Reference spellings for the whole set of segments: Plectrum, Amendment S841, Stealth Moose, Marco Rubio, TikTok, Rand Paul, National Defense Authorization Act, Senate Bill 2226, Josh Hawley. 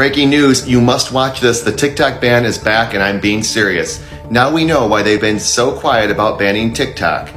Breaking news, you must watch this. The TikTok ban is back, and I'm being serious. Now we know why they've been so quiet about banning TikTok.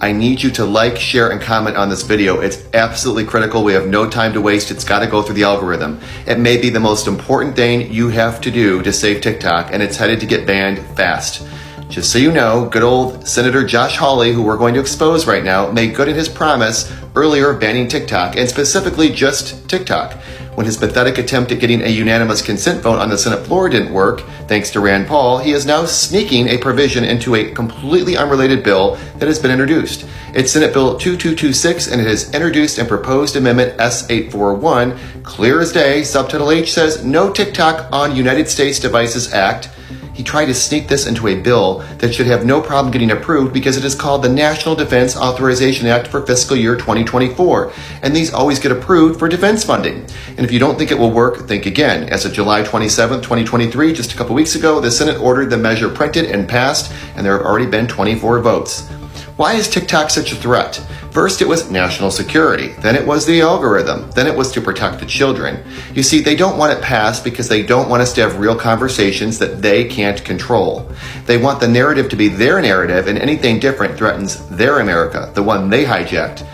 I need you to like, share, and comment on this video. It's absolutely critical. We have no time to waste. It's got to go through the algorithm. It may be the most important thing you have to do to save TikTok, and it's headed to get banned fast. Just so you know, good old Senator Josh Hawley, who we're going to expose right now, made good in his promise earlier of banning TikTok, and specifically just TikTok. When his pathetic attempt at getting a unanimous consent vote on the Senate floor didn't work, thanks to Rand Paul, he is now sneaking a provision into a completely unrelated bill that has been introduced. It's Senate Bill 2226, and it has introduced and proposed Amendment S841. Clear as day, subtitle H says, "No TikTok on United States Devices Act." He tried to sneak this into a bill that should have no problem getting approved because it is called the National Defense Authorization Act for fiscal year 2024, and these always get approved for defense funding. And if you don't think it will work, think again. As of July 27, 2023, just a couple weeks ago, the Senate ordered the measure printed and passed, and there have already been 24 votes. Why is TikTok such a threat? First, it was national security. Then it was the algorithm. Then it was to protect the children. You see, they don't want it passed because they don't want us to have real conversations that they can't control. They want the narrative to be their narrative, and anything different threatens their America, the one they hijacked.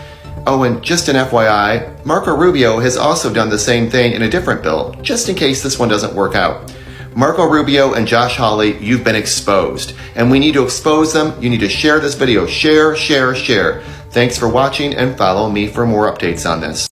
Oh, and just an FYI, Marco Rubio has also done the same thing in a different bill, just in case this one doesn't work out. Marco Rubio and Josh Hawley, you've been exposed, and we need to expose them. You need to share this video. Share, share, share. Thanks for watching, and follow me for more updates on this.